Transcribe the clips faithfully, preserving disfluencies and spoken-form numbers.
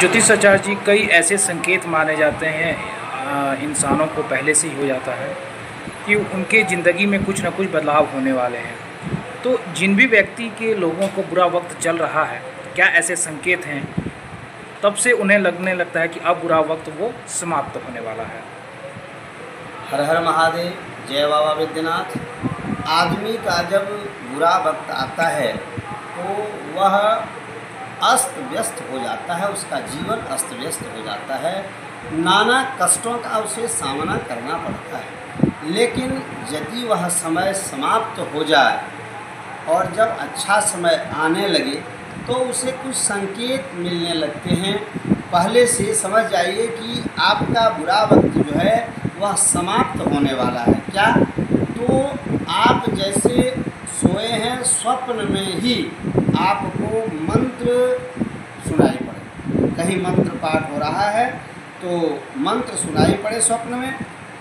ज्योतिष आचार्य जी कई ऐसे संकेत माने जाते हैं, इंसानों को पहले से ही हो जाता है कि उनके ज़िंदगी में कुछ ना कुछ बदलाव होने वाले हैं। तो जिन भी व्यक्ति के लोगों को बुरा वक्त चल रहा है, क्या ऐसे संकेत हैं, तब से उन्हें लगने लगता है कि अब बुरा वक्त वो समाप्त होने वाला है। हर हर महादेव, जय बाबा वैद्यनाथ। आदमी का जब बुरा वक्त आता है तो वह अस्त व्यस्त हो जाता है, उसका जीवन अस्त व्यस्त हो जाता है, नाना कष्टों का उसे सामना करना पड़ता है। लेकिन यदि वह समय समाप्त हो जाए और जब अच्छा समय आने लगे तो उसे कुछ संकेत मिलने लगते हैं। पहले से समझ जाइए कि आपका बुरा वक्त जो है वह समाप्त होने वाला है। क्या? तो आप जैसे सोए हैं, स्वप्न में ही आपको मंत्र सुनाई पड़े, कहीं मंत्र पाठ हो रहा है तो मंत्र सुनाई पड़े स्वप्न में,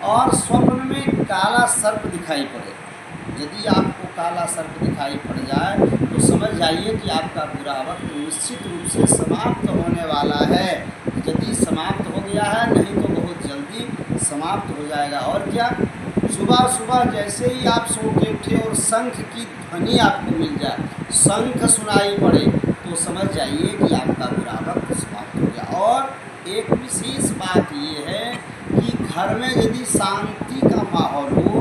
और स्वप्न में काला सर्प दिखाई पड़े। यदि आपको काला सर्प दिखाई पड़ जाए तो समझ जाइए कि आपका बुरा वक्त निश्चित रूप से समाप्त होने वाला है। यदि समाप्त हो गया है, नहीं तो बहुत जल्दी समाप्त हो जाएगा। और क्या, सुबह सुबह जैसे ही आप सो के उठे और शंख की ध्वनि आपको मिल जाए, शंख सुनाई पड़े, तो समझ जाइए कि आपका बुरा वक्त समाप्त हो गया। और एक विशेष बात ये है कि घर में यदि शांति का माहौल हो,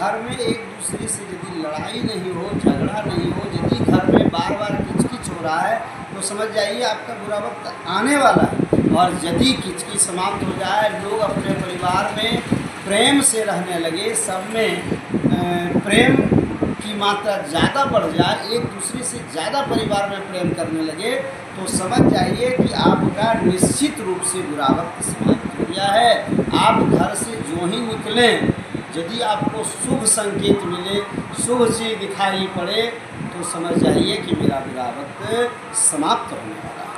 घर में एक दूसरे से यदि लड़ाई नहीं हो, झगड़ा नहीं हो, यदि घर में बार बार किचकिच हो रहा है तो समझ जाइए आपका बुरा वक्त आने वाला है। और यदि किचकिच समाप्त हो जाए, लोग अपने परिवार में प्रेम से रहने लगे, सब में प्रेम की मात्रा ज़्यादा बढ़ जाए, एक दूसरे से ज़्यादा परिवार में प्रेम करने लगे, तो समझ जाइए कि आपका निश्चित रूप से बुरा वक्त समाप्त हो गया है। आप घर से जो ही निकलें, यदि आपको शुभ संकेत मिले, शुभ चीज दिखाई पड़े, तो समझ जाइए कि मेरा बुरा वक्त समाप्त होने वाला है।